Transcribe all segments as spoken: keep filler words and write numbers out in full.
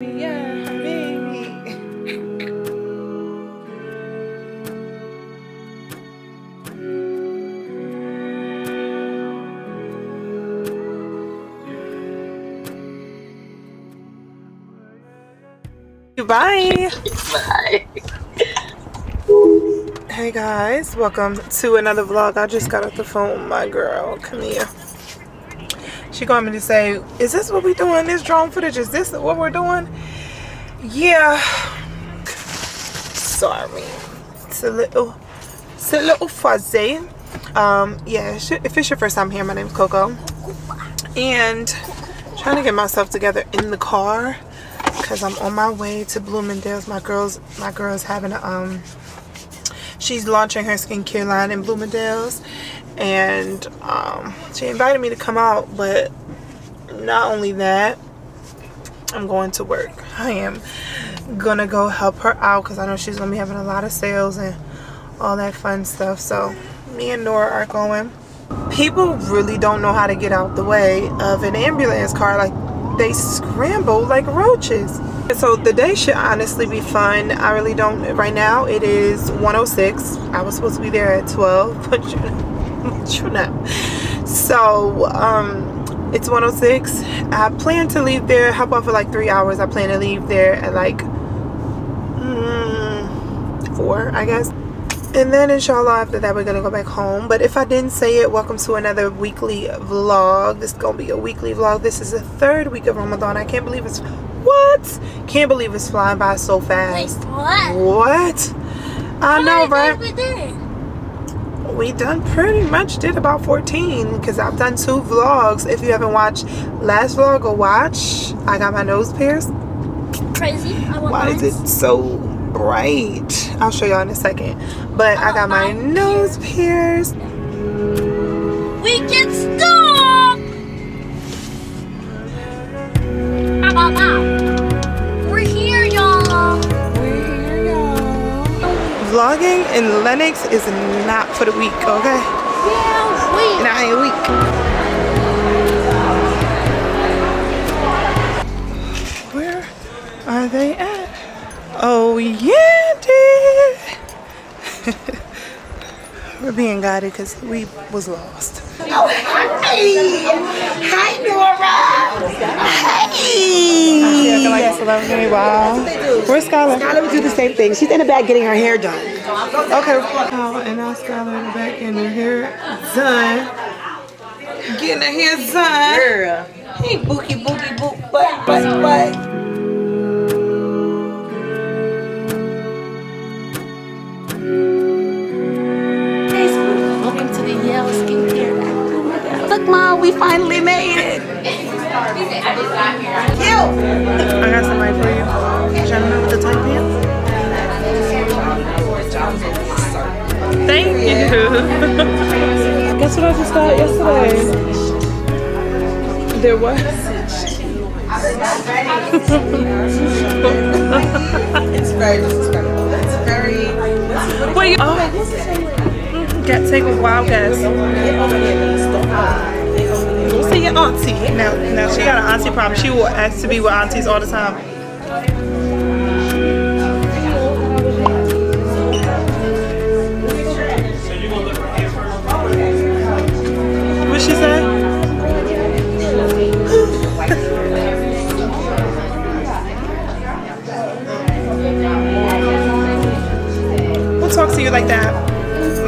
Yeah, baby. Goodbye. Bye. Hey guys, welcome to another vlog. I just got off the phone with my girl, Camille. She called me to say, is this what we doing? This drone footage, is this what we're doing? Yeah. Sorry. It's a little, it's a little fuzzy. Um, yeah, if it's your first time here, my name's Coco. And I'm trying to get myself together in the car because I'm on my way to Bloomingdale's. My girl's, my girl's having a, um, she's launching her skincare line in Bloomingdale's. And um, she invited me to come out, but not only that, I'm going to work. I am gonna go help her out because I know she's gonna be having a lot of sales and all that fun stuff. So me and Nora are going. People really don't know how to get out the way of an ambulance car. Like, they scramble like roaches. So the day should honestly be fun. I really don't. Right now it is one oh six. I was supposed to be there at twelve, but you know. True enough. So um it's one oh six. I plan to leave there, hop off for like three hours. I plan to leave there at like mm, four, I guess, and then inshallah after that we're gonna go back home. But if I didn't say it, welcome to another weekly vlog. This is gonna be a weekly vlog. This is the third week of Ramadan. I can't believe it's what can't believe it's flying by so fast. Wait, what? What? I what know, right? We done pretty much did about fourteen because I've done two vlogs. If you haven't watched last vlog, go watch. I got my nose pierced. Crazy. I want Why mine. Is it so bright? I'll show y'all in a second. But I, I got my nose pierced. We can stop. How about that? We're here, y'all. Vlogging in Lennox is not for the weak, okay? Yeah, weak. And I ain't weak. Where are they at? Oh yeah, dude. We're being guided because we was lost. Oh, hi! Hi, Nora! Hi! She acting like it's eleven. Wow. Where's Skylar? Skylar would do the same thing. She's in the back getting her hair done. Okay. Oh, and now Skylar in the back getting her hair done. Getting her hair done. Girl. Hey, bookie, bookie, book, butt, butt, butt. Mom, we finally made it. I got somebody for you. Should I move the tight pants? Thank you. Guess what I just got yesterday? There was. It's very disrespectful. It's very. Wait. Oh. Got to take a wild guess. We'll see your auntie. Now, now she got an auntie problem. She will ask to be with aunties all the time. What she said? We'll talk to you like that.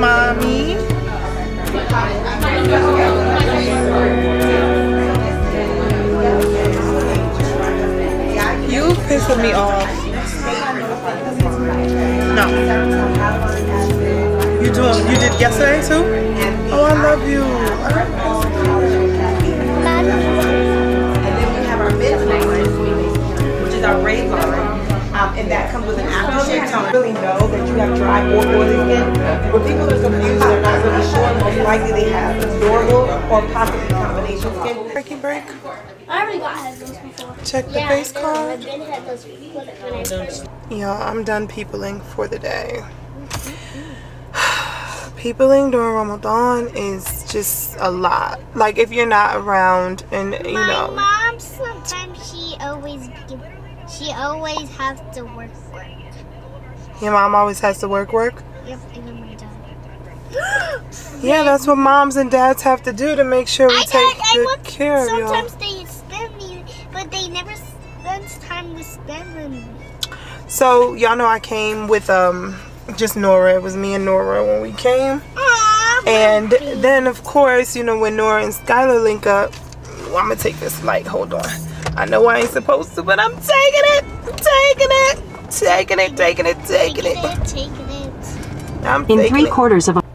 Mommy. You pissed me off. No. You do. You did yesterday too? Oh, I love you. And then we have our midnight, which is our rave bar. Um, and that comes with an aftershave. Don't really know that you have dry or oily skin, but people are confused. They're not really sure. Most likely they have normal or possibly combination skin. Breaking break. I already got had those before. Check the yeah, face card. Y'all, I'm done peopling for the day. Peopling during Ramadan is just a lot. Like if you're not around, and you My know. My mom sometimes she always gives. She always has to work work. Your mom always has to work work? Yep, even my dad. Yeah, that's what moms and dads have to do to make sure we I take I good look, care of you. Sometimes they spend me, but they never spend time to spend with me. So, y'all know I came with um just Nora. It was me and Nora when we came. Aww, and baby. Then, of course, you know, when Nora and Skylar link up, well, I'm going to take this light. Hold on. I know I ain't supposed to, but I'm taking it, taking it, taking it, taking it, taking it. Taking it, taking it. I'm taking it. In three quarters of a... Are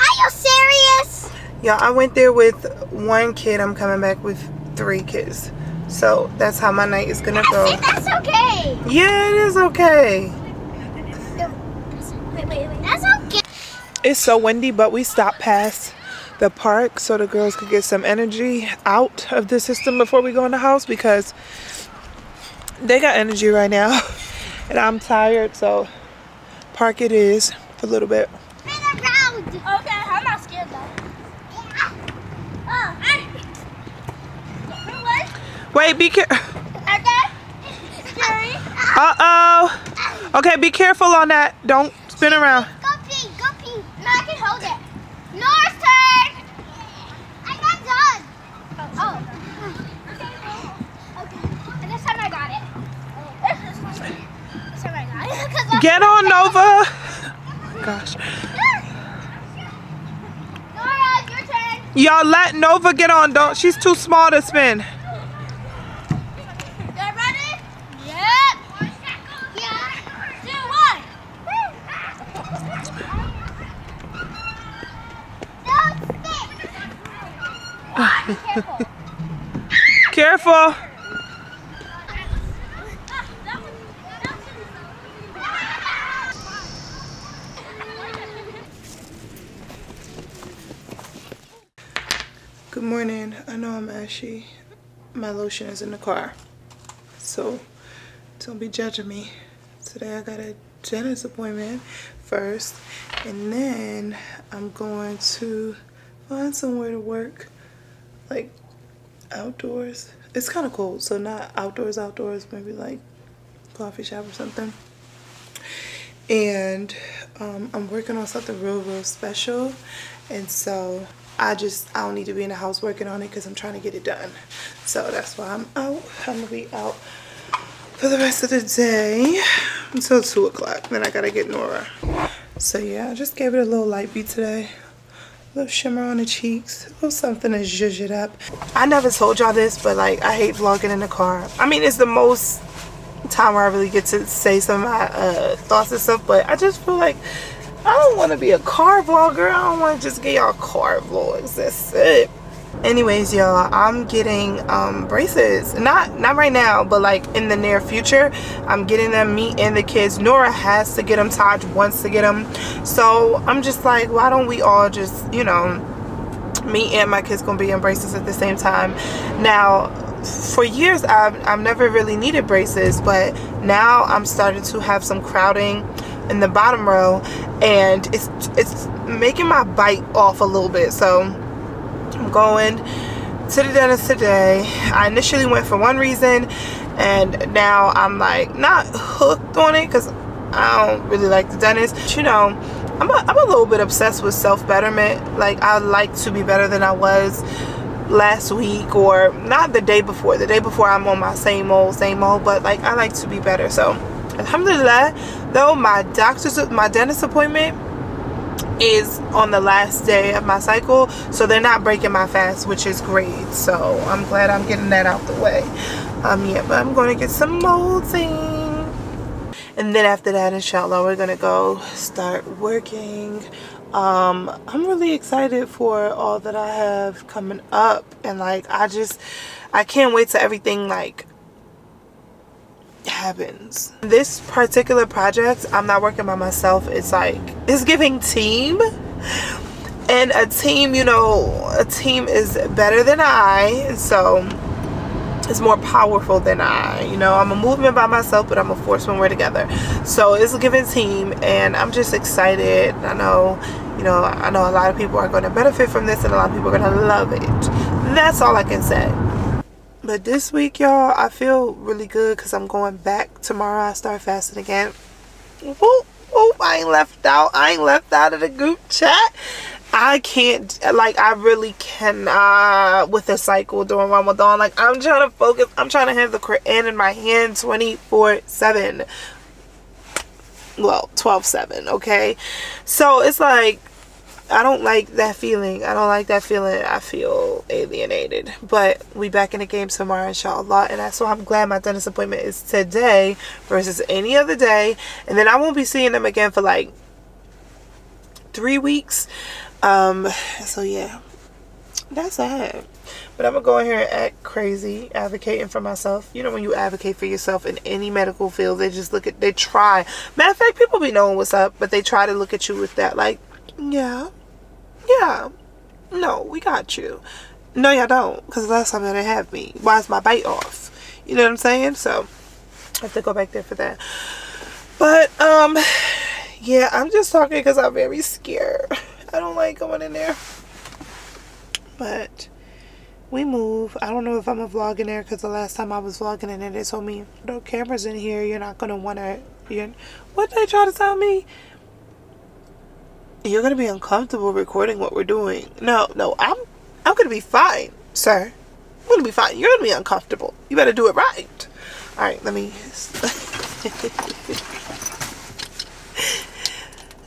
you serious? Yeah, I went there with one kid. I'm coming back with three kids. So that's how my night is going to go. That's okay. Yeah, it is okay. No, wait, wait, wait. That's okay. It's so windy, but we stopped past the park so the girls could get some energy out of the system before we go in the house, because they got energy right now and I'm tired, so park it is for a little bit. Okay, I'm not scared though. Yeah. Oh, I... Wait, be careful. Okay. Scary. Uh-oh. Okay, be careful on that. Don't spin around. Go pee, go pee. No, I can hold it. North turn! I got done! Oh. Okay. And this time I got it. This time I got it. Get on, Nova! Gosh. Nora, your turn! Y'all let Nova get on, don't. She's too small to spin. Y'all ready? Yep. Yeah. Two, one. Careful. Careful. Good morning. I know I'm ashy. My lotion is in the car, so don't be judging me. Today I got a dentist appointment first, and then I'm going to find somewhere to work. Like outdoors. It's kind of cold, so not outdoors outdoors, maybe like coffee shop or something. And um, I'm working on something real real special, and so I just I don't need to be in the house working on it because I'm trying to get it done. So that's why I'm out. I'm gonna be out for the rest of the day until two o'clock, then I gotta get Nora. So yeah, I just gave it a little light beat today. A little shimmer on the cheeks, a little something to zhuzh it up. I never told y'all this, but like I hate vlogging in the car. I mean, it's the most time where I really get to say some of my uh, thoughts and stuff, but I just feel like I don't want to be a car vlogger. I don't want to just get y'all car vlogs. That's it. Anyways, y'all, I'm getting um, braces. Not not right now, but like in the near future, I'm getting them, me and the kids. Nora has to get them. Taj wants to get them. So I'm just like, why don't we all just, you know, me and my kids gonna be in braces at the same time. Now, for years, I've, I've never really needed braces, but now I'm starting to have some crowding in the bottom row, and it's, it's making my bite off a little bit, so... I'm going to the dentist today. I initially went for one reason, and now I'm like not hooked on it because I don't really like the dentist. But, you know, I'm a, I'm a little bit obsessed with self-betterment. Like, I like to be better than I was last week, or not the day before. The day before I'm on my same old, same old, but like I like to be better. So, alhamdulillah, though, my doctor's, my dentist appointment is on the last day of my cycle, so they're not breaking my fast, which is great. So I'm glad I'm getting that out the way. Um yeah, but I'm going to get some molding, and then after that, inshallah, we're gonna go start working. um I'm really excited for all that I have coming up, and like I just I can't wait till everything like happens. This particular project, I'm not working by myself. It's like, it's giving team, and a team, you know, a team is better than I, so it's more powerful than I. You know, I'm a movement by myself, but I'm a force when we're together. So it's giving team, and I'm just excited. I know, you know, I know a lot of people are going to benefit from this, and a lot of people are going to love it. That's all I can say. But this week, y'all, I feel really good because I'm going back. Tomorrow I start fasting again. Whoop, whoop, I ain't left out. I ain't left out of the group chat. I can't, like, I really cannot with the cycle during Ramadan. Like, I'm trying to focus. I'm trying to have the Quran in my hand twenty-four seven. Well, twelve seven, okay? So, it's like, I don't like that feeling. I don't like that feeling. I feel alienated. But we back in the game tomorrow, inshallah. And that's why I'm glad my dentist appointment is today versus any other day. And then I won't be seeing them again for like three weeks. Um, so yeah, that's it. But I'm going to go in here and act crazy, advocating for myself. You know, when you advocate for yourself in any medical field, they just look at, they try. Matter of fact, people be knowing what's up, but they try to look at you with that, like, yeah, yeah, no, we got you. No, y'all don't, because last time they didn't have me. Why is my bite off? You know what I'm saying? So, I have to go back there for that. But, um, yeah, I'm just talking because I'm very scared. I don't like going in there. But we move. I don't know if I'm a vlog in there because the last time I was vlogging in there, they told me, no cameras in here. You're not going to want to. What they try to tell me? You're going to be uncomfortable recording what we're doing. No, no, I'm I'm going to be fine, sir. I'm going to be fine. You're going to be uncomfortable. You better do it right. All right, let me...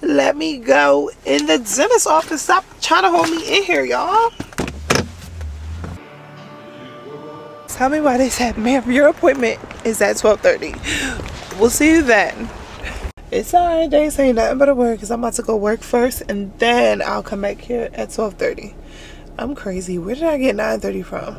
let me go in the dentist's office. Stop trying to hold me in here, y'all. Tell me why they said, ma'am, your appointment is at twelve thirty. We'll see you then. It's alright, they ain't saying nothing but a word because I'm about to go work first and then I'll come back here at twelve thirty. I'm crazy. Where did I get nine thirty from?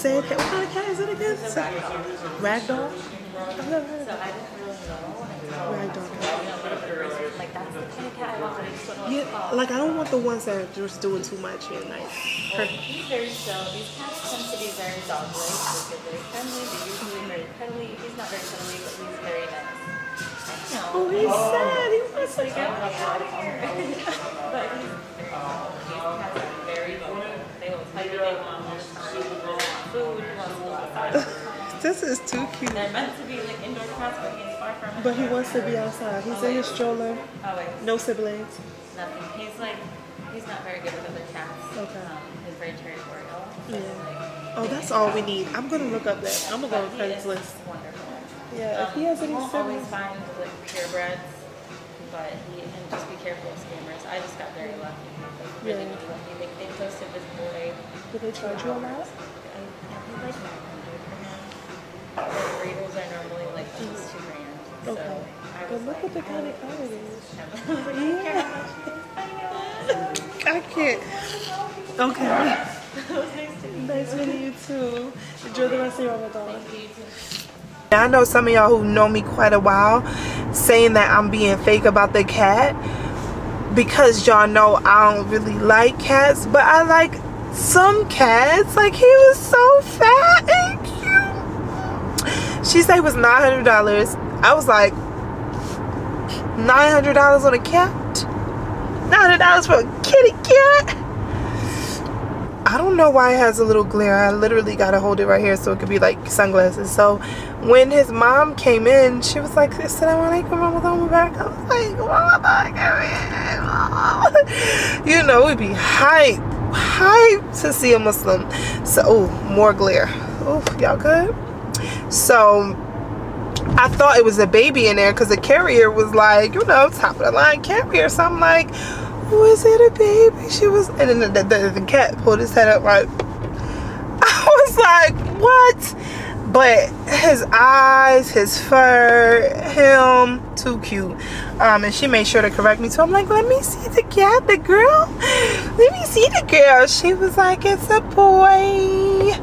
Said, what kind of cat is it again? So, ragdoll? So I didn't really know. Ragdoll. Like, that's the kind of cat I want. Yeah, like I don't want the ones that are just doing too much and like her. These cats tend to be very dog-like. They're very friendly. They're usually very friendly. He's not very friendly, but he's very nice. I know. Oh, he's sad. He wants to get out of here. But he's very small. These cats are very vocal. They will tell you they want all the time. This is too cute. They're meant to be like indoor cats, but he's far from it. But he wants to be outside. He's in his stroller. Always. No siblings. Nothing. He's like, he's not very good with other cats. Okay. Um, he's very territorial. So yeah. Like, oh, that's all we need. I'm gonna look up that. I'm gonna go on Craigslist. Wonderful. Yeah. Um, if he has any siblings, always find like purebreds, but he, and just be careful of scammers. I just got very lucky. Like, really, yeah. lucky. Like, they posted this boy. Did they charge you a lot? Like nine hundred. Breeders are normally like almost two grand. So okay. I was but look like, at the kind of car it is. Yeah. I can't. Okay. Nice meeting you too. Enjoy the rest of your Ramadan. I know some of y'all who know me quite a while saying that I'm being fake about the cat because y'all know I don't really like cats, but I like some cats. Like, he was so fat and cute. She said it was nine hundred dollars. I was like, nine hundred dollars on a cat? nine hundred dollars for a kitty cat? I don't know why it has a little glare. I literally gotta hold it right here so it could be like sunglasses. So when his mom came in, she was like, "Assalamu alaikum, Ramadan Mubarak." I was like, "Ramadan Mubarak." You know, we'd be hyped. Hyped to see a Muslim. So, oh, more glare. Oh, y'all good? So, I thought it was a baby in there because the carrier was like, you know, top of the line carrier. So I'm like, was it a baby? She was, and then the, the, the cat pulled his head up like, was like, what? But his eyes, his fur, him, too cute. Um, and she made sure to correct me. So I'm like, let me see the cat, the girl. Let me see the girl. She was like, it's a boy.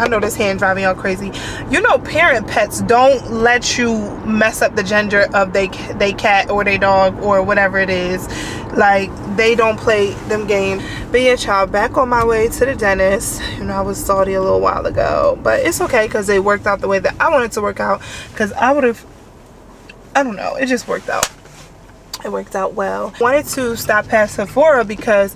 I know this hand driving y'all crazy. You know, parent pets don't let you mess up the gender of they, they cat or they dog or whatever it is. Like, they don't play them game. But yeah, child, back on my way to the dentist. You know, I was salty a little while ago, but it's okay because they worked out the way that I wanted to work out, because I would have, I don't know, it just worked out. It worked out well. I wanted to stop past Sephora because,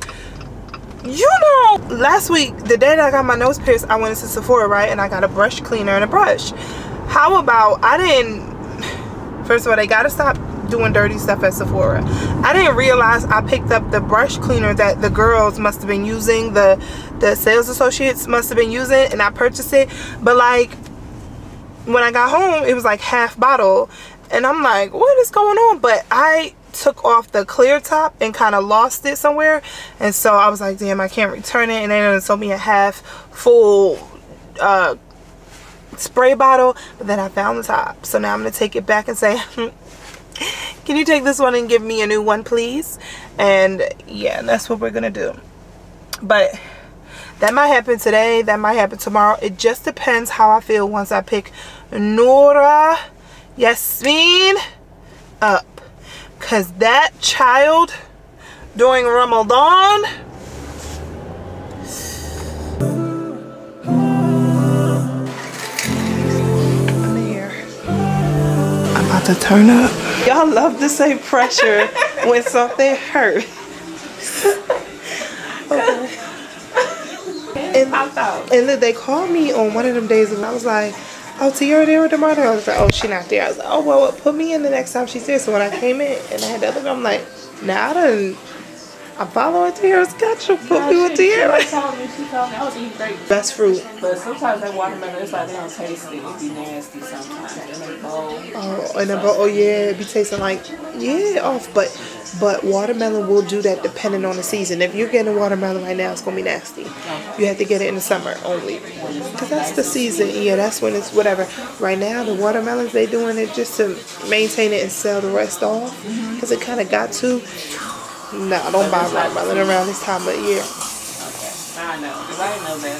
you know, last week, the day that I got my nose pierced, I went into Sephora, right? And I got a brush cleaner and a brush. How about, I didn't, first of all, they gotta stop doing dirty stuff at Sephora. I didn't realize I picked up the brush cleaner that the girls must have been using, the the sales associates must have been using, and I purchased it. But like, when I got home, it was like half bottle, and I'm like, what is going on? But I took off the clear top and kind of lost it somewhere, and so I was like, damn, I can't return it. And then it sold me a half full uh, spray bottle, but then I found the top, so now I'm gonna take it back and say, hmm, can you take this one and give me a new one, please? And yeah, that's what we're gonna do. But that might happen today, that might happen tomorrow. It just depends how I feel once I pick Nora Yasmin up, because that child during Ramadan, I'm about to turn up. Y'all love to say pressure when something hurts. Okay. And, and then they called me on one of them days, and I was like, oh, Tiara there tomorrow? I was like, oh, she not there. I was like, oh, well, well, put me in the next time she's there. So when I came in and I had the other girl, I'm like, nah, I done, I'm following Tiara's schedule. Put yeah, me with Tiara. She told me, she told me I was eating grapes. Best fruit. But sometimes that watermelon, it's like they don't taste it. It be nasty sometimes. They're like bold. Oh, and the bowl, oh yeah, it be tasting like, yeah, off. But, but watermelon will do that depending on the season. If you're getting watermelon right now, it's going to be nasty. You have to get it in the summer only, because that's the season. Yeah, that's when it's whatever. Right now, the watermelons, they doing it just to maintain it and sell the rest off, because it kind of got to. No, I don't buy watermelon around this time of year. Okay, I know, because I didn't know that.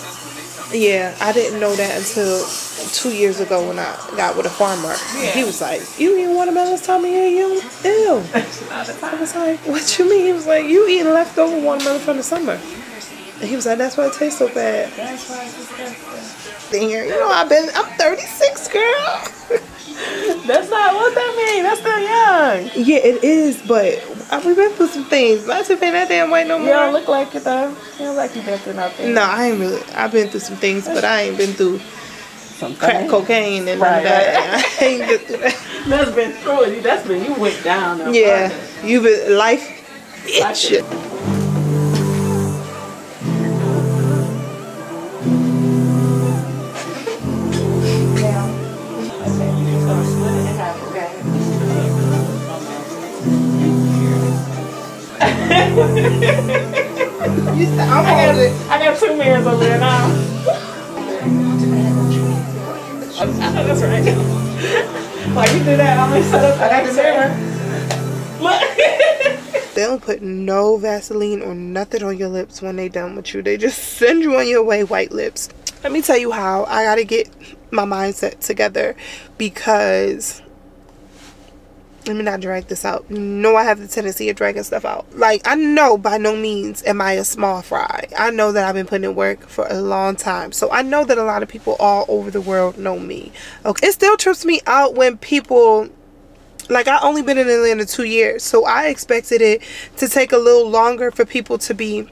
Yeah, I didn't know that until two years ago when I got with a farmer. Yeah. He was like, you eating watermelons this time of year? You ew. I was like, what you mean? He was like, you eating leftover watermelon from the summer. And he was like, that's why it tastes so bad. That's why it's disgusting. Dang, you know, I've been, I'm thirty-six, girl. That's not what that means. That's still young. Yeah, it is, but I remember some things. Not to pay that damn white no more. You don't look like it, though. You don't like you been through nothing. No, I ain't really. I've been through some things, but I ain't been through some crack cocaine and right, all that. Right. I ain't been through that. That's been through it. That's been, you went down. Though, yeah. Probably. You've been, life, it shit. I'm I, got, it. I got two mirrors over there now. I know that's right. Like you do that, I only set up. I got the mirror. Look. They don't put no Vaseline or nothing on your lips when they done with you. They just send you on your way white lips. Let me tell you how I gotta get my mindset together, because let me not drag this out. You know, I have the tendency of dragging stuff out. Like, I know by no means am I a small fry. I know that I've been putting in work for a long time. So I know that a lot of people all over the world know me. Okay, it still trips me out when people, like, I only been in Atlanta two years. So I expected it to take a little longer for people to be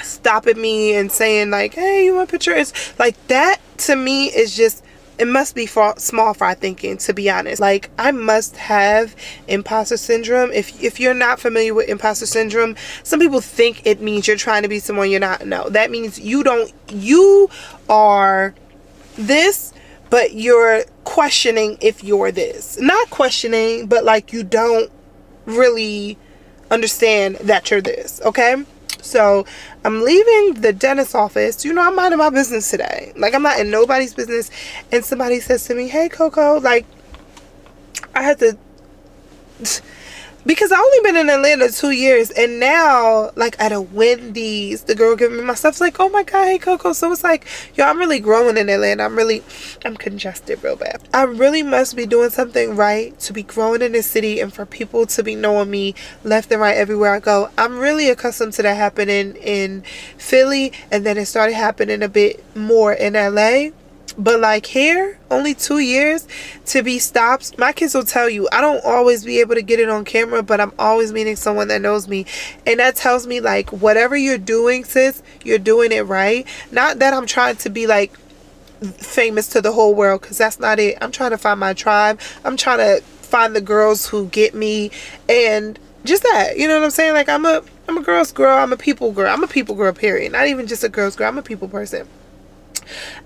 stopping me and saying like, hey, you want a picture? It's like, that to me is just, it must be small fry thinking, to be honest. Like, I must have imposter syndrome. If if you're not familiar with imposter syndrome, some people think it means you're trying to be someone you're not. No, that means you don't, you are this, but you're questioning if you're this. Not questioning, but like you don't really understand that you're this, okay? So I'm leaving the dentist's office. You know, I'm minding my business today. Like, I'm not in nobody's business. And somebody says to me, hey, Coco, like, I had to... Because I've only been in Atlanta two years. And now, like, at a Wendy's, the girl giving me my stuff's like, oh, my God, hey, Coco. So it's like, yo, I'm really growing in Atlanta. I'm really, I'm congested real bad. I really must be doing something right to be growing in this city and for people to be knowing me left and right everywhere I go. I'm really accustomed to that happening in Philly. And then it started happening a bit more in L A. But like here, only two years to be stopped. My kids will tell you, I don't always be able to get it on camera, but I'm always meeting someone that knows me. And that tells me, like, whatever you're doing, sis, you're doing it right. Not that I'm trying to be, like, famous to the whole world, because that's not it. I'm trying to find my tribe. I'm trying to find the girls who get me. And just that, you know what I'm saying? Like, I'm a, I'm a girl's girl. I'm a people girl. I'm a people girl, period. Not even just a girl's girl. I'm a people person.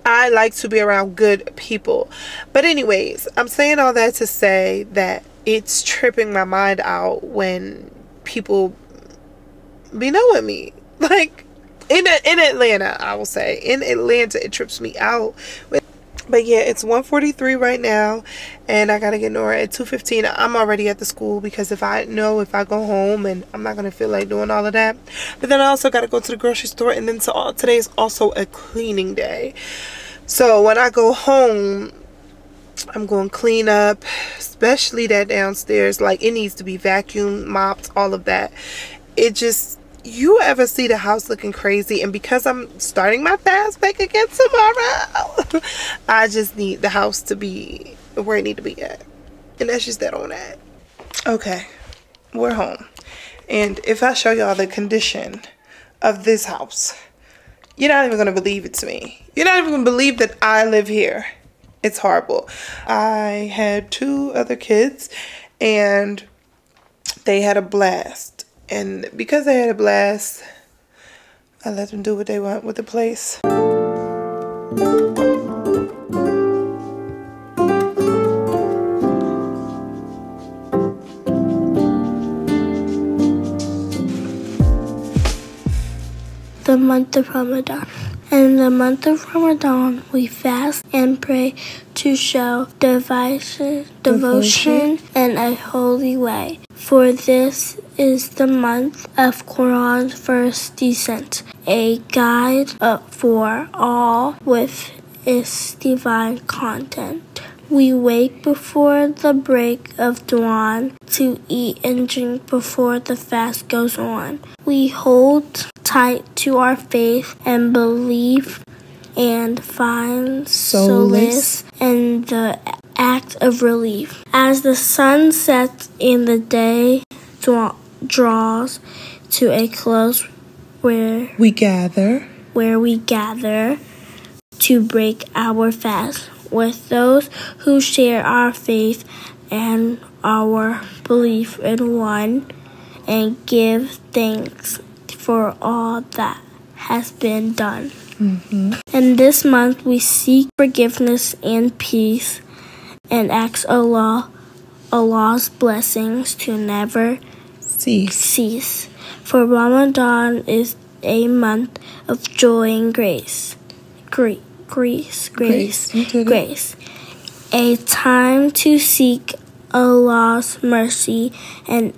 I like to be around good people. But anyways, I'm saying all that to say that it's tripping my mind out when people be knowing me. Like, in in Atlanta, I will say. In Atlanta, it trips me out. But yeah, it's one forty-three right now, and I gotta get Nora at two fifteen. I'm already at the school because if I know if I go home, and I'm not gonna feel like doing all of that. But then I also gotta go to the grocery store, and then to all, today is also a cleaning day. So when I go home, I'm going to clean up, especially that downstairs. Like, it needs to be vacuumed, mopped, all of that. It just... You ever see the house looking crazy? And because I'm starting my fast back again tomorrow, I just need the house to be where it need to be at. And that's just that on that. Okay, we're home. And if I show y'all the condition of this house, you're not even going to believe it's me. You're not even going to believe that I live here. It's horrible. I had two other kids, and they had a blast. And because they had a blast, I let them do what they want with the place. The month of Ramadan. In the month of Ramadan, we fast and pray to show devotion, devotion in a holy way. For this is the month of Quran's first descent, a guide for all with its divine content. We wake before the break of dawn to eat and drink before the fast goes on. We hold tight to our faith and believe and find solace in the act of relief. As the sun sets and the day draw draws to a close, where we gather, where we gather to break our fast with those who share our faith and our belief in one, and give thanks for all that has been done. Mm-hmm. In this month, we seek forgiveness and peace, and ask Allah, Allah's blessings to never cease. cease. For Ramadan is a month of joy and grace, Gre grace, grace, grace, grace. A time to seek Allah's mercy and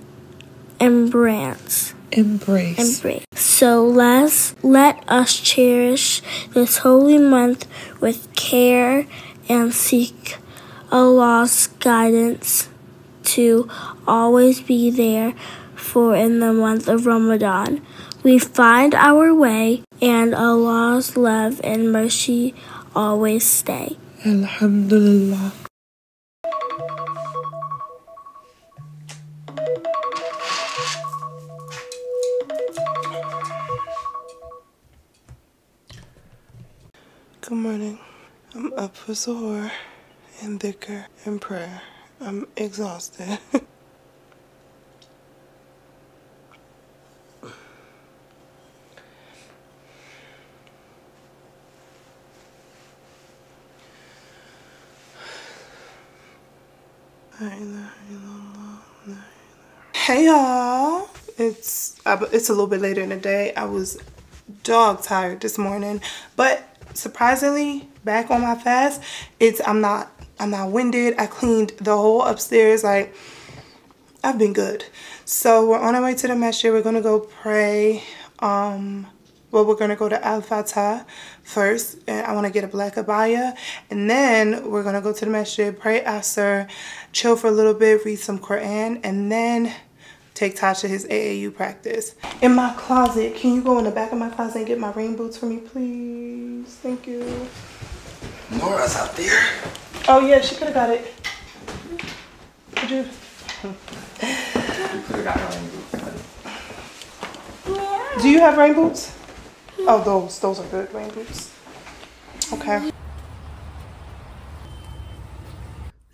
embrace. Embrace. Embrace. So let's, let us cherish this holy month with care and seek Allah's guidance to always be there for in the month of Ramadan. We find our way and Allah's love and mercy always stay. Alhamdulillah. Good morning. I'm up for Sephora and dhikr and prayer. I'm exhausted. Hey y'all, It's it's a little bit later in the day. I was dog tired this morning, but surprisingly, back on my fast, it's I'm not I'm not winded. I cleaned the whole upstairs. Like, I've been good. So we're on our way to the masjid. We're gonna go pray. Um, well, we're gonna go to Al Fatah first, and I want to get a black abaya, and then we're gonna go to the masjid, pray Asr, chill for a little bit, read some Quran, and then take Tasha his A A U practice. In my closet, can you go in the back of my closet and get my rain boots for me, please? Thank you. Nora's out there. Oh yeah, she could have got it. Could you? You could have got her rain boots. Do you have rain boots? Oh, those, those are good rain boots. Okay.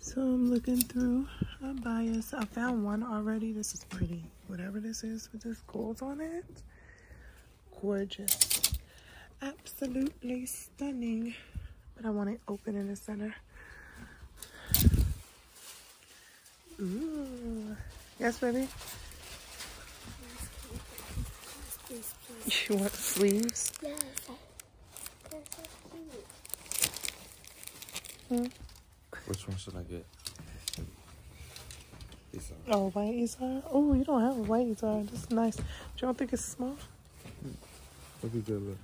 So I'm looking through a bias. I found one already. This is pretty. Whatever this is with this gold on it. Gorgeous. Absolutely stunning. But I want it open in the center. Ooh. Yes, baby? Please, please, please. You want sleeves? Yes. They're so cute. Hmm? Which one should I get? Izar. Oh, white Izar? Oh, you don't have a white Izar. This is nice. Do you don't think it's small? It'll be good. Look.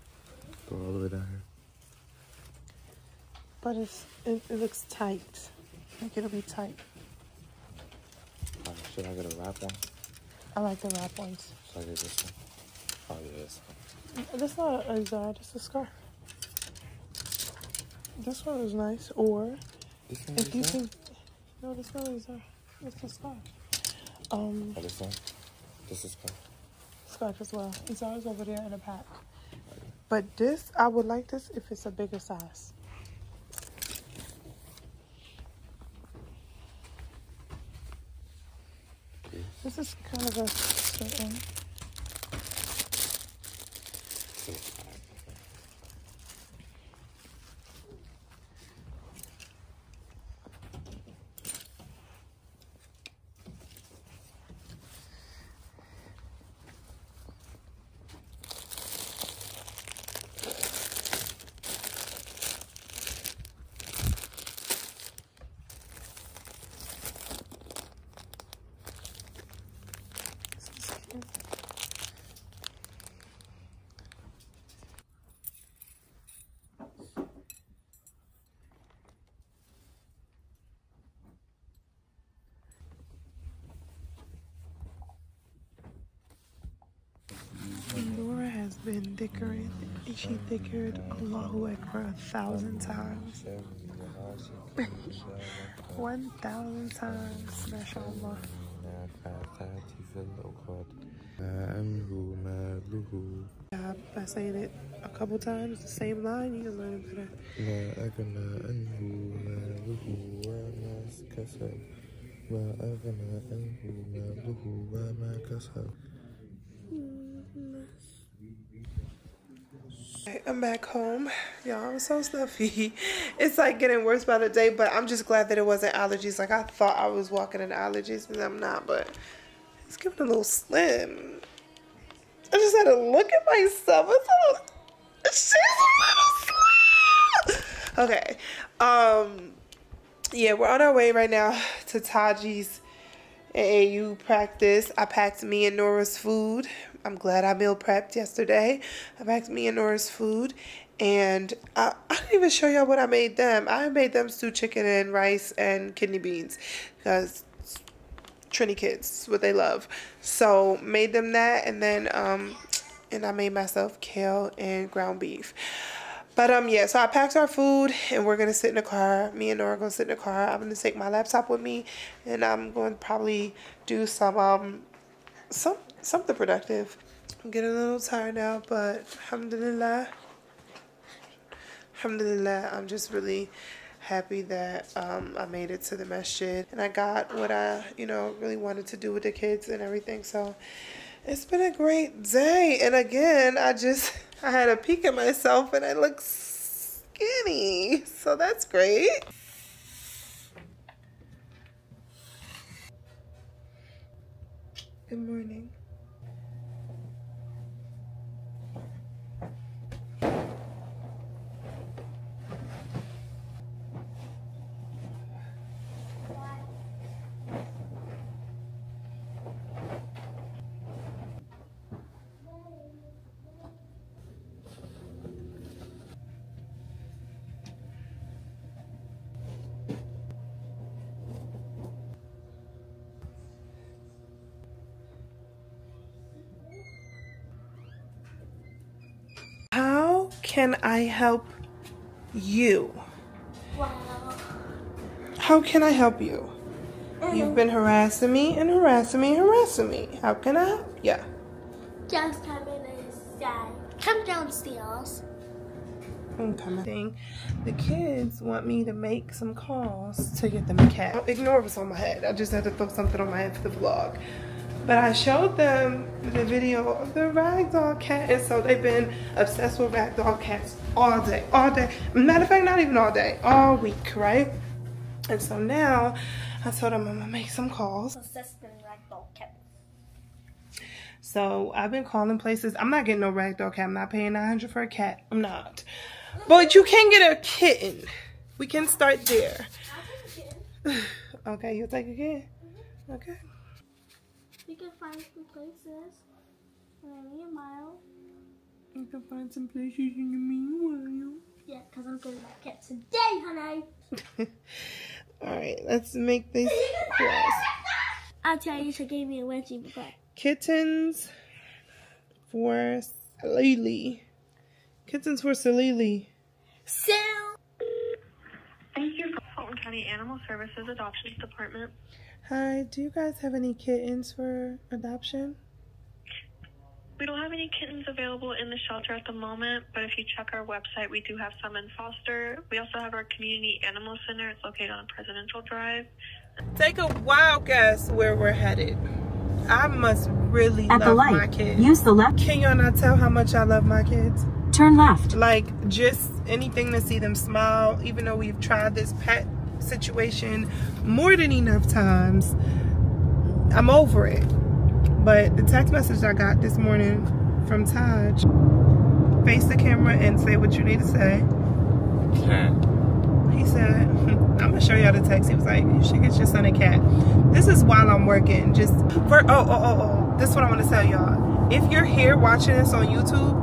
Go all the way down here. But it's, it, it looks tight. I think it'll be tight. Uh, should I get a wrap one? I like the wrap ones. Should I get this one? Oh, yeah, this one. That's not an Izar. That's a scarf. This one is nice. Or... This one if you that? Can, no, this one is a, it's a scarf. Um, oh, this one? This is scarf? Scarf as well. It's ours over there in a pack. Okay. But this, I would like this if it's a bigger size. Okay. This is kind of a straight one. Been thickering, she thickered Allahu Akbar a thousand times. One thousand times, mashallah. I said it a couple times, the same line, you can learn it better. I'm back home, y'all. I'm so stuffy. It's like getting worse by the day, but I'm just glad that it wasn't allergies. Like, I thought I was walking in allergies, and I'm not, but it's giving a little slim. I just had to look at myself. It's a little, she's a little slim. Okay. Um, yeah, we're on our way right now to Taji's A A U practice. I packed me and Nora's food. I'm glad I meal prepped yesterday. I packed me and Nora's food, and I, I didn't even show y'all what I made them. I made them stewed chicken and rice and kidney beans because Trini kids, what they love. So made them that, and then um, and I made myself kale and ground beef. But um, yeah, so I packed our food, and we're going to sit in the car. Me and Nora are going to sit in the car. I'm going to take my laptop with me, and I'm going to probably do some, um, some something productive. I'm getting a little tired now, but alhamdulillah, alhamdulillah, I'm just really happy that um, I made it to the masjid, and I got what I, you know, really wanted to do with the kids and everything, so it's been a great day. And again, I just... I had a peek at myself and I look skinny, so that's great. Good morning. can I help you? Wow. How can I help you? Mm-hmm. You've been harassing me and harassing me and harassing me. How can I help you? Just come inside. Come downstairs. I'm coming. The kids want me to make some calls to get them a cat. Don't ignore what's on my head. I just had to throw something on my head for the vlog. But I showed them the video of the ragdoll cat, and so they've been obsessed with ragdoll cats all day, all day. Matter of fact, not even all day, all week, right? And so now, I told them I'm gonna make some calls. Obsessed with ragdoll cat. So I've been calling places. I'm not getting no ragdoll cat. I'm not paying nine hundred dollars for a cat. I'm not. But you can get a kitten. We can start there. I'll take a kitten. Okay, you'll take a kitten? Mm-hmm. Okay. You can find some places in a meanwhile. You can find some places in the meanwhile. Yeah, because I'm getting my cat today, honey. Alright, let's make this. I'll tell you, she gave me a wedgie before. Kittens for Salili. Kittens for Salili. Sil. Thank you for Fulton County Animal Services Adoptions Department. Hi, do you guys have any kittens for adoption? We don't have any kittens available in the shelter at the moment, but if you check our website, we do have some in foster. We also have our community animal center. It's located on Presidential Drive. Take a wild guess where we're headed. I must really at love the light, my kids. Use the left. Can y'all not tell how much I love my kids? Turn left. Like, just anything to see them smile, even though we've tried this pet situation more than enough times. I'm over it. But the text message I got this morning from Taj, face the camera and say what you need to say. Cat. He said, I'm gonna show y'all the text. He was like, you should get your son a cat. This is while I'm working. Just for, oh, oh, oh, oh. This is what I want to tell y'all. If you're here watching this on YouTube,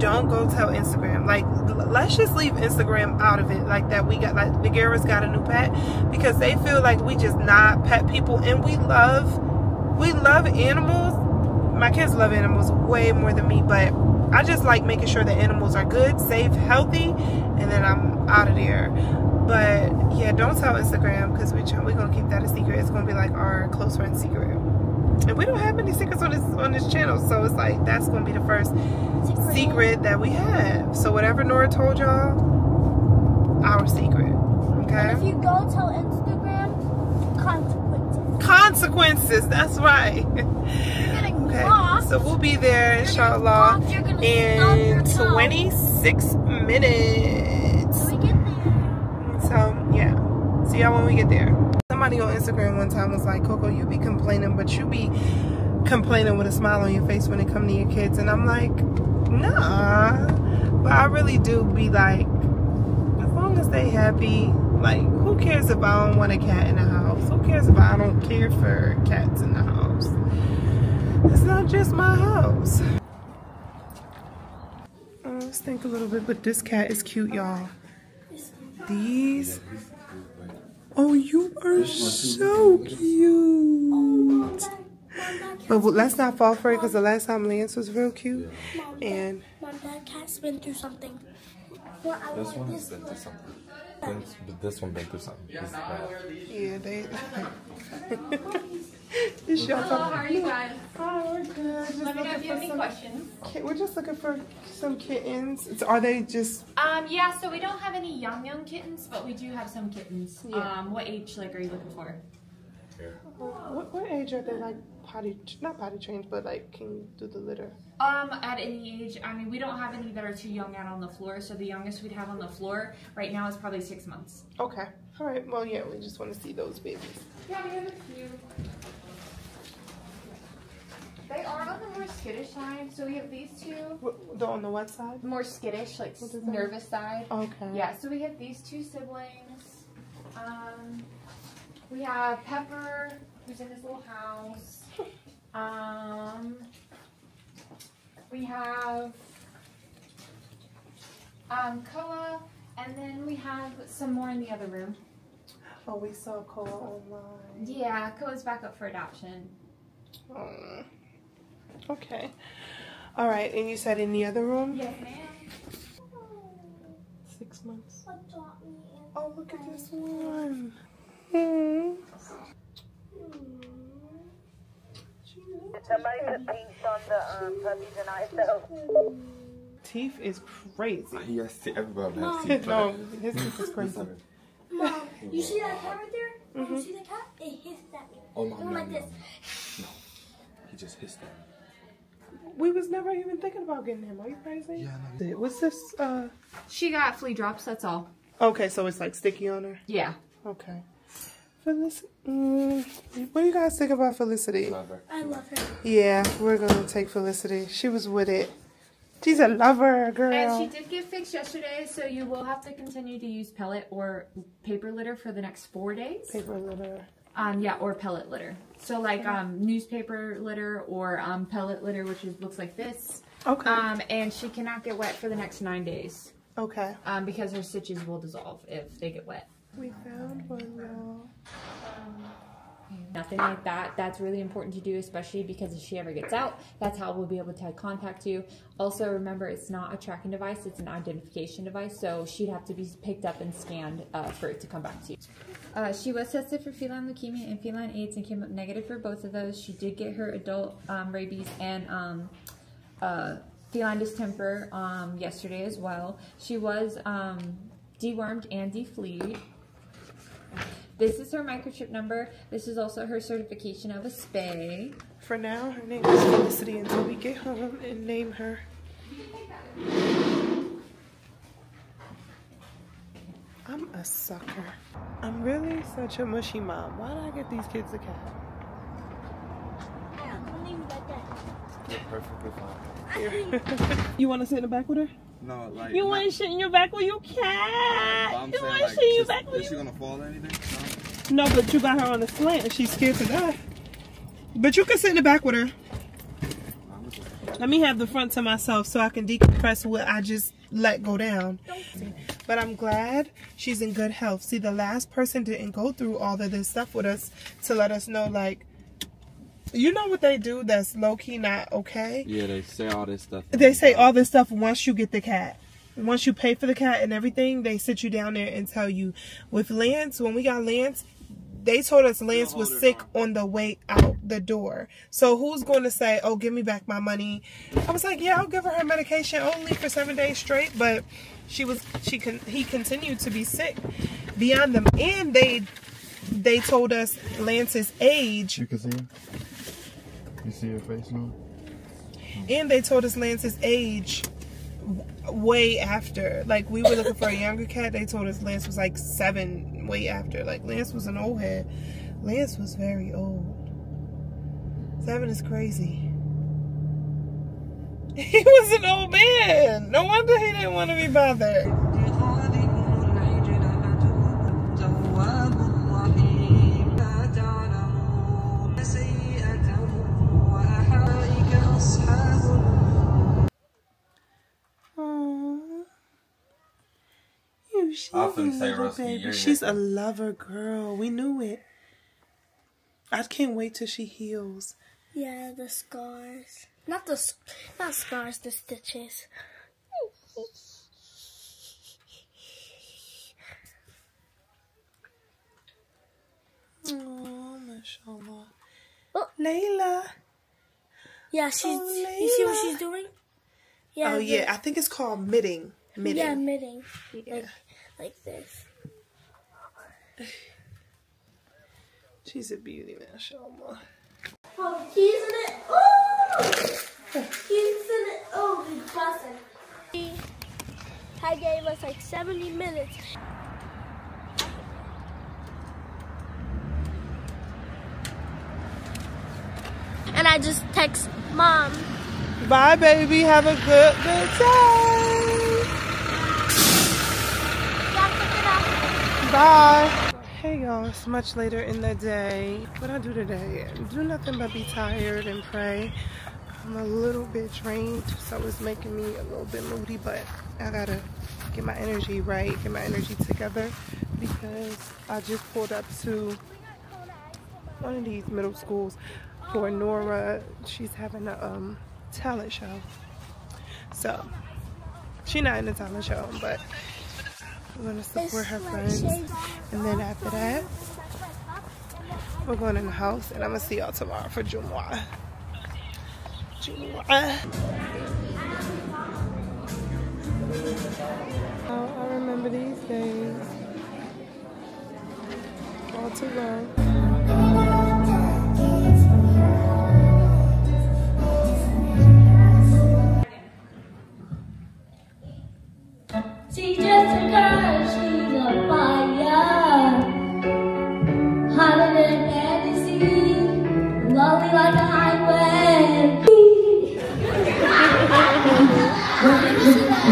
don't go tell Instagram. Like, let's just leave Instagram out of it. Like that we got, like, the Garrett's got a new pet, because they feel like we just not pet people, and we love, we love animals. My kids love animals way more than me, but I just like making sure the animals are good, safe, healthy, and then I'm out of there. But yeah, don't tell Instagram, because we we're gonna keep that a secret. It's gonna be like our close friend secret. And we don't have any secrets on this on this channel, so it's like that's gonna be the first secret, secret that we have. So whatever Nora told y'all, our secret. Okay. And if you go tell Instagram, consequences. Consequences. That's right. Okay. Walk. So we'll be there, inshallah, in twenty-six minutes. When we get there. So yeah, see y'all when we get there. Somebody on Instagram one time was like, Coco, you be complaining, but you be complaining with a smile on your face when it comes to your kids. And I'm like, nah. But I really do be like, as long as they happy, like, who cares if I don't want a cat in the house? Who cares if I don't care for cats in the house? It's not just my house. Uh, let's think a little bit, but this cat is cute, y'all. These... Oh, you are so cute. But let's not fall for it, because the last time Lance was real cute. Yeah. And Mom, that cat's been through something. Well, I this one has been through something. This, but this one been through something. This yeah, they... It's your Hello, how are you guys? Hi, we're good. Just Let me know if you have any some, questions. We're just looking for some kittens. It's, are they just... Um, yeah, so we don't have any young, young kittens, but we do have some kittens. Yeah. Um, what age, like, are you looking for? Yeah. What, what age are they, like, potty, not potty trained, but, like, can you do the litter? Um, at any age, I mean, we don't have any that are too young out on the floor, so the youngest we'd have on the floor right now is probably six months. Okay. All right, well, yeah, we just want to see those babies. Yeah, we have a few. They are on the more skittish side, so we have these two. The on the what side? More skittish, like nervous side. Okay. Yeah, so we have these two siblings. Um, we have Pepper, who's in his little house. Um, we have um, Koa, and then we have some more in the other room. Oh, we saw Koa online. Yeah, Koa's back up for adoption. Um, Okay. All right, and you said in the other room? Yes, ma'am. Oh, look at this one. Mm. Somebody put paint on the um, puppy tonight, so. Teeth is crazy. He has teeth. Everybody has teeth. No, his teeth is crazy. Mom, you see that cat right there? Mm-hmm. You see that cat? It hissed at me. Oh, no, no, like no, this. No, he just hissed at me. We was never even thinking about getting him. Are you crazy? Yeah, no. What's this? Uh... She got flea drops, that's all. Okay, so it's like sticky on her? Yeah. Okay. Felicity. Mm, what do you guys think about Felicity? I love her. I love her. Yeah, we're going to take Felicity. She was with it. She's a lover, girl. And she did get fixed yesterday, so you will have to continue to use pellet or paper litter for the next four days. Paper litter. Um, yeah, or pellet litter. So like um, newspaper litter or um, pellet litter, which is, looks like this. Okay. Um, and she cannot get wet for the next nine days. Okay. Um, because her stitches will dissolve if they get wet. We found one, y'all. Um, nothing like that. That's really important to do, especially because if she ever gets out, that's how we'll be able to contact you. Also, remember, it's not a tracking device. It's an identification device, so she'd have to be picked up and scanned uh, for it to come back to you. Uh, she was tested for feline leukemia and feline AIDS and came up negative for both of those. She did get her adult um, rabies and um, uh, feline distemper um, yesterday as well. She was um, dewormed and defleed. This is her microchip number. This is also her certification of a spay. For now, her name is Felicity until we get home and name her. I'm a sucker. I'm really such a mushy mom. Why do I get these kids a cat? I don't even like that. You're perfectly fine. You want to sit in the back with her? No, like. You want to sit in your back with your cat? You want to sit in your back with your cat? Is she going to fall or anything? No, but you got her on the slant and she's scared to die. But you can sit in the back with her. Let me have the front to myself so I can decompress what I just let go down. But I'm glad she's in good health. See, the last person didn't go through all of this stuff with us to let us know, like, you know what they do that's low-key not okay? Yeah, they say all this stuff. They say all this stuff once you get the cat. Once you pay for the cat and everything, they sit you down there and tell you. With Lance, when we got Lance, they told us Lance was sick on the way out the door. So who's going to say, oh, give me back my money? I was like, yeah, I'll give her her medication only for seven days straight. But she was, she con he continued to be sick beyond them. And they they told us Lance's age. You can see her? You see her face now? And they told us Lance's age way after. Like, we were looking for a younger cat. They told us Lance was like seven way after. Like, Lance was an old head. Lance was very old. Seven is crazy. He was an old man. No wonder he didn't want to be bothered. I think say Rusty, she's a lover girl. We knew it. I can't wait till she heals. Yeah, the scars. Not the not scars, the stitches. Oh, mashallah. Oh. Layla. Yeah, she's. Oh, Layla. You see what she's doing? Yeah. Oh yeah, I think it's called mitting. Mitting. Yeah, mitting. Yeah. Like, like this. She's a beauty, mashallah. Oh, he's in it. Oh! He's in it. Oh, he's busting. He I gave us like seventy minutes. And I just text Mom. Bye, baby. Have a good, good time. Bye. Hey y'all, it's much later in the day. What I do today, do nothing but be tired and pray. I'm a little bit drained, so it's making me a little bit moody, but I gotta get my energy right, get my energy together, because I just pulled up to one of these middle schools for Nora. She's having a um, talent show. So, she's not in the talent show, but We're going to support her friends. And then after that, we're going in the house. And I'm going to see y'all tomorrow for Jumu'ah. Jumu'ah. Oh, I remember these days. All too long. She's just a girl, she's a fire. Hotter than fantasy, lonely like a highway.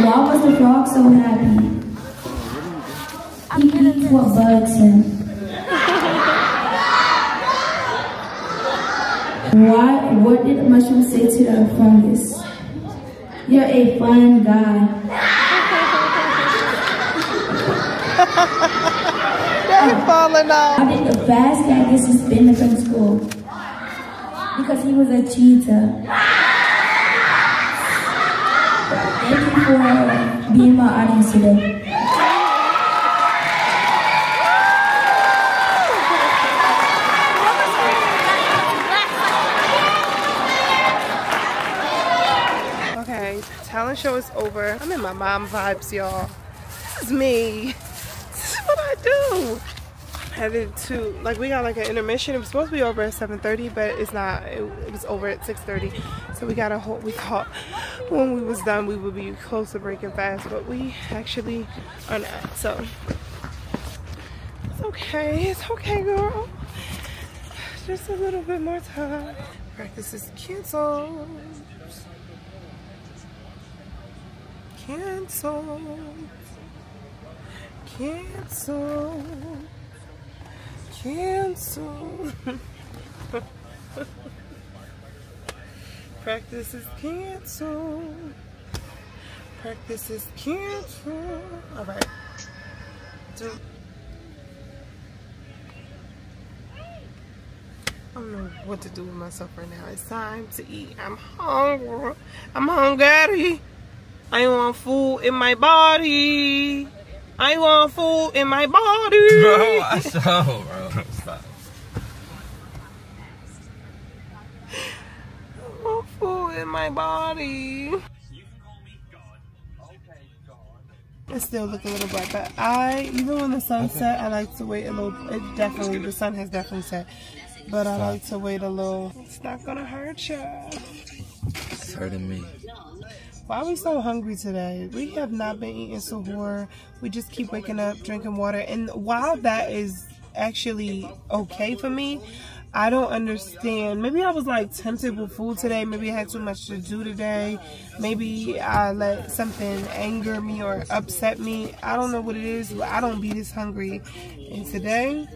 Why was the frog so happy? He eats what bugs him. Why? What did the mushroom say to the fungus? You're a fun guy. They're falling off. How did the fast guy get suspended from school? Because he was a cheater. Thank you for being my audience today. Okay, talent show is over. I'm in my mom vibes, y'all. This is me. do headed to like we got like an intermission. It was supposed to be over at seven thirty, but it's not. It, it was over at six thirty, so we got a whole we thought when we was done we would be close to breaking fast, but we actually are not. So it's okay, it's okay girl, just a little bit more time. Practice is canceled. Canceled. Cancel, cancel. Practice is canceled. Practice is canceled. All right. Do. I don't know what to do with myself right now. It's time to eat. I'm hungry. I'm hungry. I want food in my body. I want food in my body. Bro, I saw, bro. Stop. I want food in my body. You can call me God. Okay, God. I still look a little bright, but I, even when the sun okay. set, I like to wait a little. It definitely, the sun has definitely set, but I like to wait a little. It's not gonna hurt you. It's hurting me. Why are we so hungry today? We have not been eating suhoor. We just keep waking up, drinking water. And while that is actually okay for me, I don't understand. Maybe I was like tempted with food today. Maybe I had too much to do today. Maybe I let something anger me or upset me. I don't know what it is, but I don't be this hungry. And today,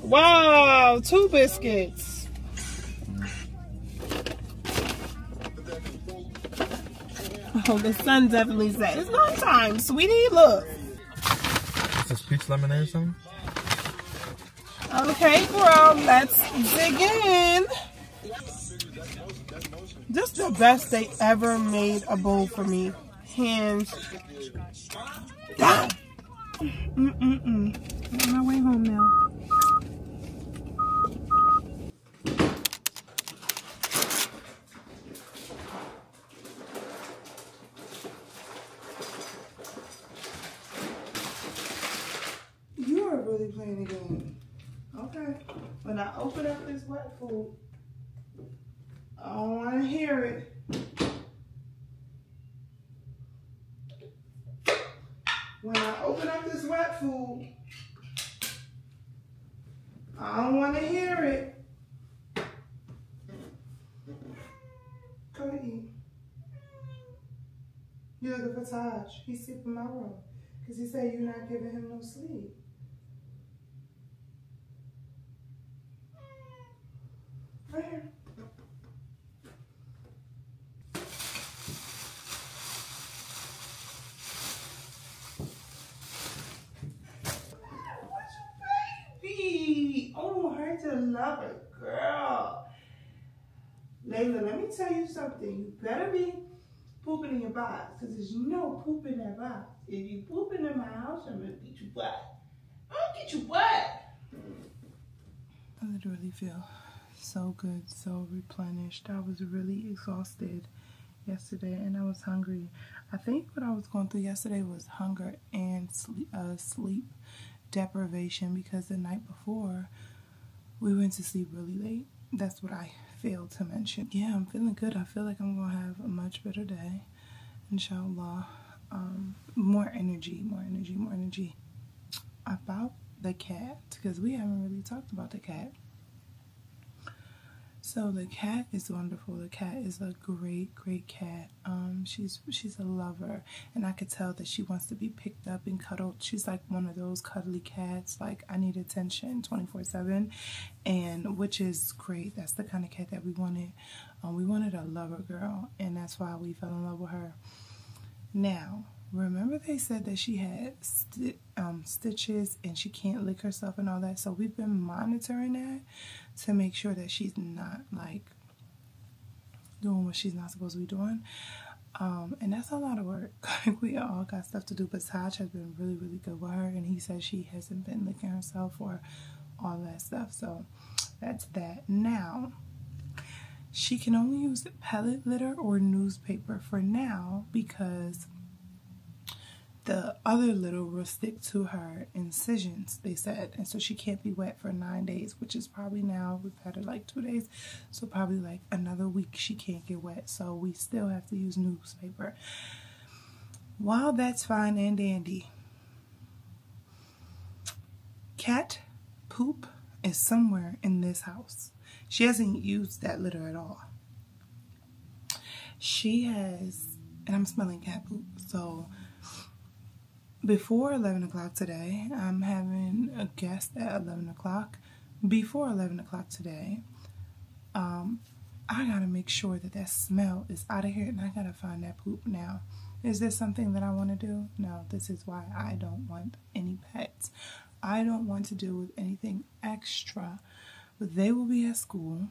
wow, two biscuits. Oh, the sun definitely set. It's not time, sweetie. Look. Is this peach lemonade or something? Okay, girl. Let's dig in. This is the best they ever made a bowl for me. Hands down. Mm-mm-mm. I'm on my way home now. Playing again. Okay. When I open up this wet food, I don't want to hear it. When I open up this wet food, I don't want to hear it. Go to eat. You're looking for Taj. He's sleeping in my room because he said you're not giving him no sleep. Right here. What's your baby? Oh, her to love a girl. Layla, let me tell you something. You better be pooping in your box, because there's no poop in that box. If you pooping in my house, I'm gonna get you wet. I'm gonna get you wet. I literally feel so good, so replenished. I was really exhausted yesterday, and I was hungry. I think what I was going through yesterday was hunger and sleep, uh, sleep deprivation, because the night before we went to sleep really late. That's what I failed to mention. Yeah, I'm feeling good. I feel like I'm gonna have a much better day, inshallah. Um, more energy, more energy, more energy. About the cat, because we haven't really talked about the cat. So the cat is wonderful. The cat is a great, great cat. Um, she's she's a lover, and I could tell that she wants to be picked up and cuddled. She's like one of those cuddly cats. Like, I need attention twenty-four seven, and which is great. That's the kind of cat that we wanted. Um, we wanted a lover girl, and that's why we fell in love with her. Now, remember they said that she had st um, stitches and she can't lick herself and all that. So we've been monitoring that to make sure that she's not like doing what she's not supposed to be doing. Um, and that's a lot of work. Like, we all got stuff to do. But Taj has been really, really good with her. And he says she hasn't been licking herself or all that stuff. So that's that. Now, she can only use pellet litter or newspaper for now, because the other litter will stick to her incisions, they said. And so she can't be wet for nine days, which is probably now, we've had her like two days. So probably like another week she can't get wet. So we still have to use newspaper. While that's fine and dandy, cat poop is somewhere in this house. She hasn't used that litter at all. She has, and I'm smelling cat poop, so before eleven o'clock today, I'm having a guest at eleven o'clock. Before eleven o'clock today, um, I gotta make sure that that smell is out of here, and I gotta find that poop now. Is this something that I wanna do? No, this is why I don't want any pets. I don't want to deal with anything extra. But they will be at school,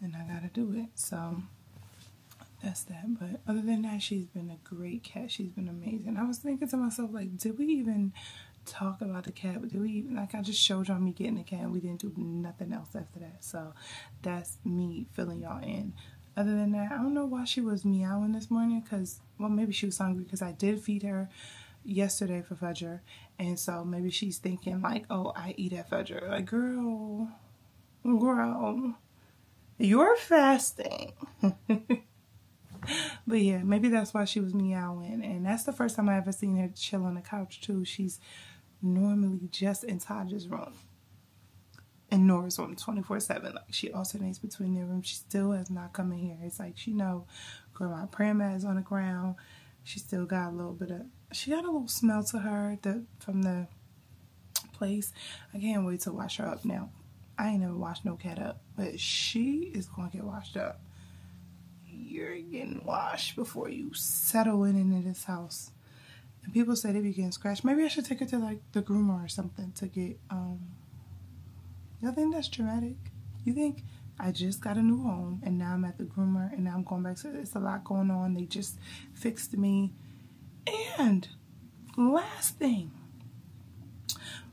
and I gotta do it, so that's that. But other than that, she's been a great cat. She's been amazing. I was thinking to myself, like, did we even talk about the cat? Did we even, like, I just showed y'all me getting the cat, and we didn't do nothing else after that. So that's me filling y'all in. Other than that, I don't know why she was meowing this morning, because, well, maybe she was hungry, because I did feed her yesterday for Fudger. And so maybe she's thinking, like, oh, I eat at Fudger. Like, girl, girl, you're fasting. But yeah, maybe that's why she was meowing. And that's the first time I ever seen her chill on the couch too. She's normally just in Taj's room and Nora's room twenty-four seven. Like, she alternates between their rooms. She still has not come in here. It's like, she know, girl, my prayer mat is on the ground. She still got a little bit of, she got a little smell to her the, from the place. I can't wait to wash her up now. I ain't never washed no cat up, but she is going to get washed up. You're getting washed before you settle in into this house. And people say they be getting scratched. Maybe I should take her to like the groomer or something to get, um, y'all think that's dramatic? You think I just got a new home and now I'm at the groomer and now I'm going back to, it's a lot going on. They just fixed me. And last thing,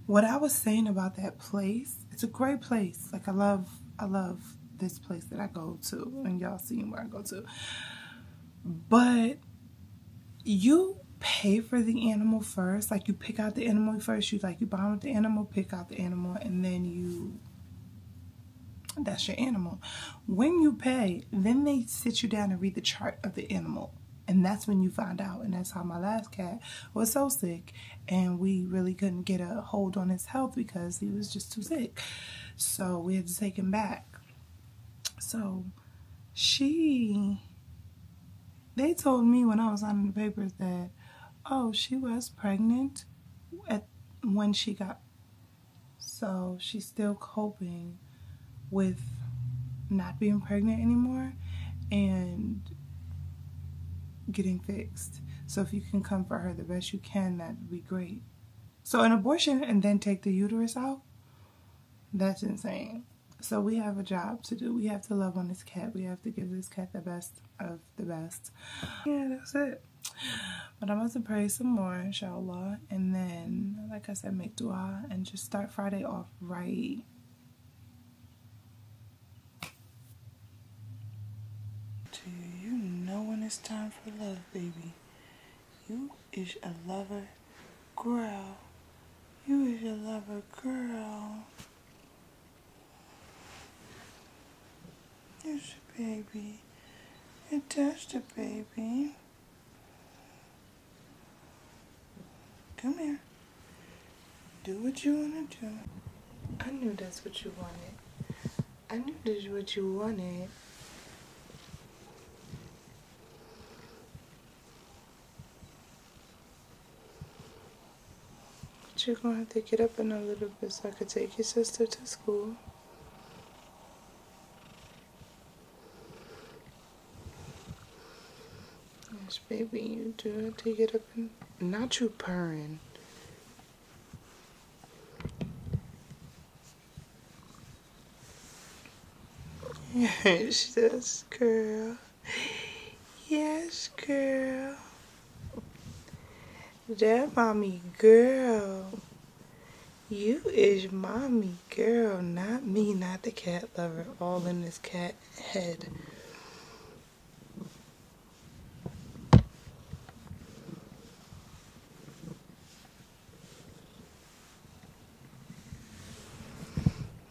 what I was saying about that place, it's a great place. Like, I love, I love this place that I go to, and y'all seen where I go to, but you pay for the animal first. Like, you pick out the animal first. You like you bond with the animal, pick out the animal, and then you, that's your animal. When you pay, then they sit you down and read the chart of the animal, and that's when you find out. And that's how my last cat was so sick, and we really couldn't get a hold on his health because he was just too sick, so we had to take him back. So she, they told me when I was on the papers that, oh, she was pregnant at, when she got, so she's still coping with not being pregnant anymore and getting fixed. So if you can comfort her the best you can, that'd be great. So an abortion and then take the uterus out? That's insane. So we have a job to do. We have to love on this cat. We have to give this cat the best of the best. Yeah, that's it. But I'm about to pray some more, inshallah. And then, like I said, make dua and just start Friday off right. Do you know when it's time for love, baby? You is a lover girl. You is a lover girl. Here's a baby. You touched a baby. Come here. Do what you want to do. I knew that's what you wanted. I knew that's what you wanted. But you're going to have to get up in a little bit so I could take your sister to school. Baby, you do have to get up and... Not you purring. Yes, yes, girl. Yes, girl. That mommy girl. You is mommy girl, not me, not the cat lover. All in this cat head.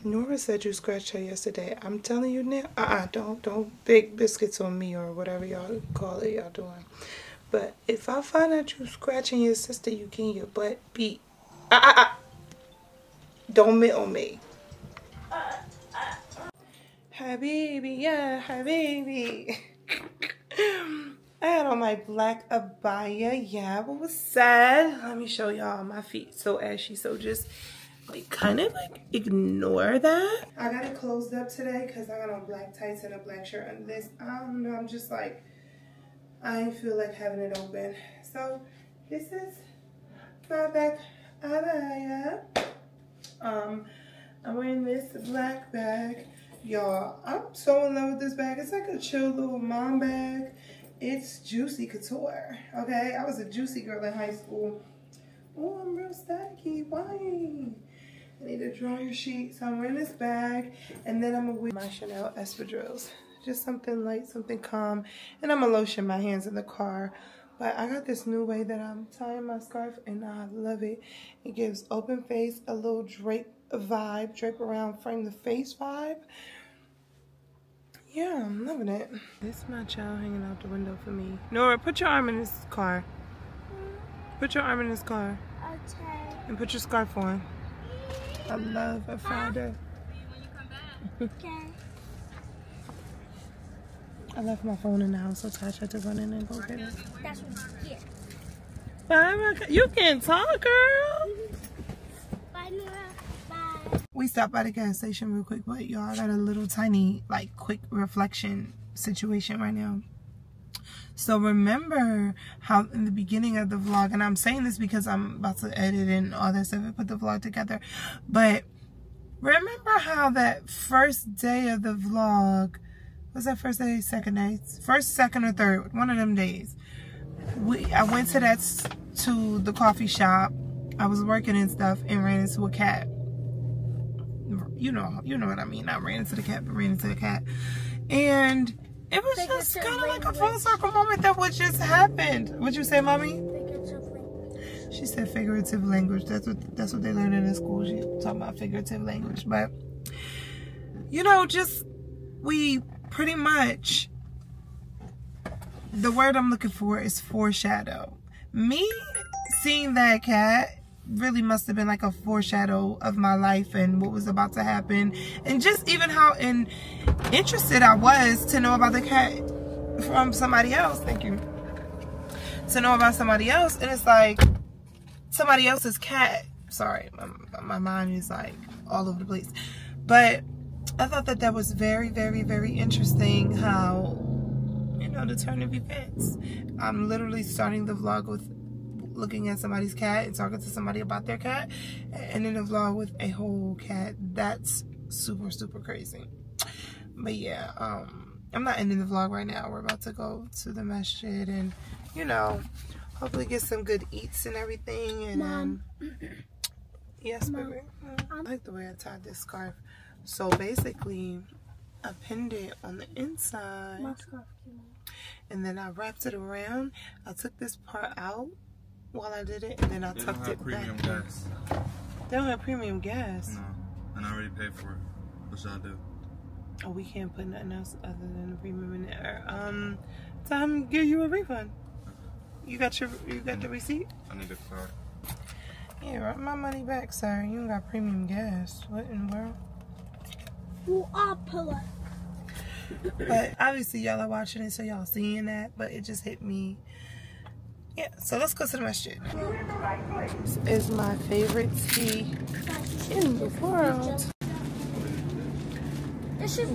Nora said you scratched her yesterday. I'm telling you now, uh-uh, don't, don't bake biscuits on me or whatever y'all call it y'all doing. But if I find out you scratching your sister, you can your butt beat. Uh-uh-uh. Don't mitt on me. Uh, uh, uh. Habibi, yeah, habibi. I had on my black abaya, yeah, what was sad? Let me show y'all my feet. So ashy, so just... like, kind of, like, ignore that. I got it closed up today because I got on black tights and a black shirt and this. I don't know, I'm just, like, I didn't feel like having it open. So, this is my back abaya. Um, I'm wearing this black bag. Y'all, I'm so in love with this bag. It's like a chill little mom bag. It's Juicy Couture, okay? I was a Juicy girl in high school. Oh, I'm real stacky. Why? I need a dryer sheet, so I'm wearing this bag, and then I'm gonna wear my Chanel espadrilles. Just something light, something calm, and I'm gonna lotion my hands in the car. But I got this new way that I'm tying my scarf, and I love it. It gives open face, a little drape vibe, drape around, frame the face vibe. Yeah, I'm loving it. This is my child hanging out the window for me. Nora, put your arm in this car. Put your arm in this car. Okay. And put your scarf on. I love a Friday. When you come back. Okay. I left my phone in the house, so Tasha had to run in and go get it. That's what you get. Bye, you can talk, girl. Bye, Nora. Bye. We stopped by the gas station real quick, but y'all got a little tiny, like, quick reflection situation right now. So remember how in the beginning of the vlog, and I'm saying this because I'm about to edit and all that stuff and put the vlog together, but remember how that first day of the vlog, was that first day, second day? First, second, or third, one of them days. We I went to that, to the coffee shop. I was working and stuff and ran into a cat. You know, you know what I mean. I ran into the cat, but ran into the cat. And... it was figure just kind of like a full circle moment that what just happened. What'd you say, mommy? Figurative language. She said figurative language. That's what that's what they learned in school. She talking about figurative language, but you know, just we pretty much the word I'm looking for is foreshadow. Me seeing that cat really must have been like a foreshadow of my life and what was about to happen, and just even how in interested I was to know about the cat from somebody else. Thank you. To know about somebody else, and it's like somebody else's cat. Sorry, my, my mind is like all over the place. But I thought that that was very, very, very interesting how, you know, the turn of events. I'm literally starting the vlog with looking at somebody's cat and talking to somebody about their cat, and in a vlog with a whole cat. That's super, super crazy. But yeah, um, I'm not ending the vlog right now. We're about to go to the masjid and, you know, hopefully get some good eats and everything. And Mom. Um, yes, Mom. Baby. I like the way I tied this scarf. So basically, I pinned it on the inside. My scarf came out. And then I wrapped it around. I took this part out while I did it, and then I they tucked it premium back. Gas. They don't have premium gas. No, and I already paid for it, which I do. Oh, we can't put nothing else other than the premium in there. Um, time give you a refund. You got your, you got the receipt? I need a card. Yeah, write my money back, sir. You ain't got premium gas. What in the world? You are poor. But obviously y'all are watching it, so y'all seeing that. But it just hit me. Yeah, so let's go to the masjid. This is my favorite tea in the world.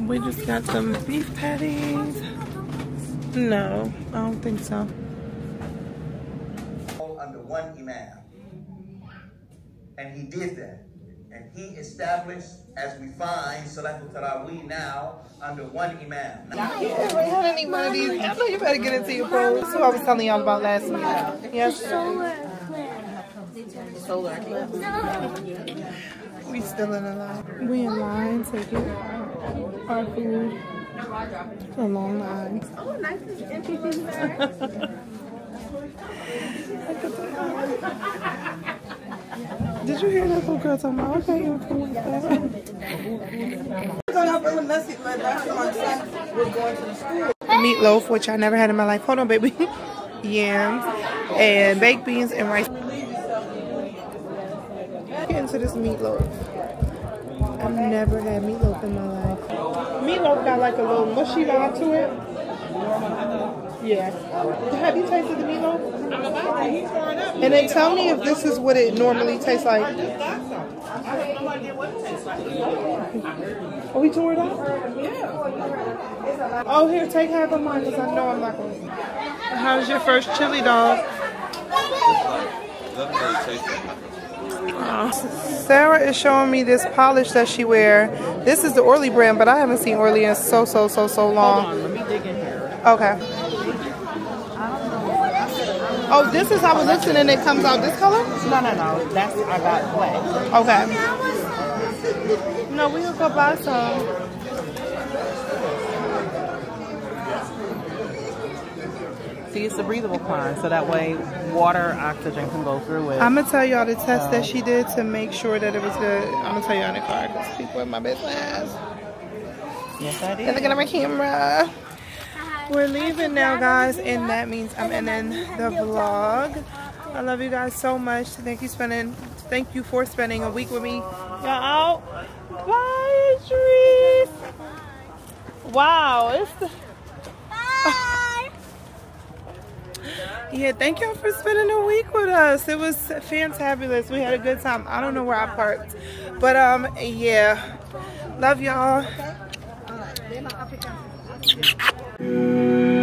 We just got some beef patties. No, I don't think so. Under one imam. And he did that. And he established, as we find, Salatul Tarawih now under one imam. Yeah, I don't need one of these. I know you better get into your phone. That's what I was telling y'all about last week. Yes. Solar clip. We still in a line. We in line to get our food. It's a long line. Oh, nice and empty things there. Did you hear that little girl talking about, okay, you're cool with that? Meatloaf, which I never had in my life. Hold on, baby. Yams and baked beans and rice. Get into this meatloaf. I've never had meatloaf in my life. Meatloaf got like a little mushy vibe to it. Yeah. Have you tasted the meatloaf? I'm about to. He's throwing up. And then tell me if this is what it normally tastes like. I just got some. I have no idea what it tastes like. Are we tore it up? Yeah. Oh, here, take half of mine because I know I'm not going to. How's your first chili dog? Uh, Sarah is showing me this polish that she wear. This is the Orly brand, but I haven't seen Orly in so, so, so, so long. Hold on, let me dig in here. Okay. Oh, this is how it looks and it comes out this color? No, no, no. That's I got black. Okay. No, we'll go buy some. See, it's a breathable pond, so that way water, oxygen can go through it. I'm going to tell y'all the test um, that she did to make sure that it was good. I'm going to tell y'all in the car because people in my business. Yes, I did. And look at my camera. We're leaving now, guys, and that means I'm ending the vlog. I love you guys so much. Thank you spending, thank you for spending a week with me. Y'all out. Bye, Trees. Wow, it's the... Bye. Yeah, thank y'all for spending a week with us. It was fantabulous. We had a good time. I don't know where I parked, but um, yeah, love y'all. Thank you.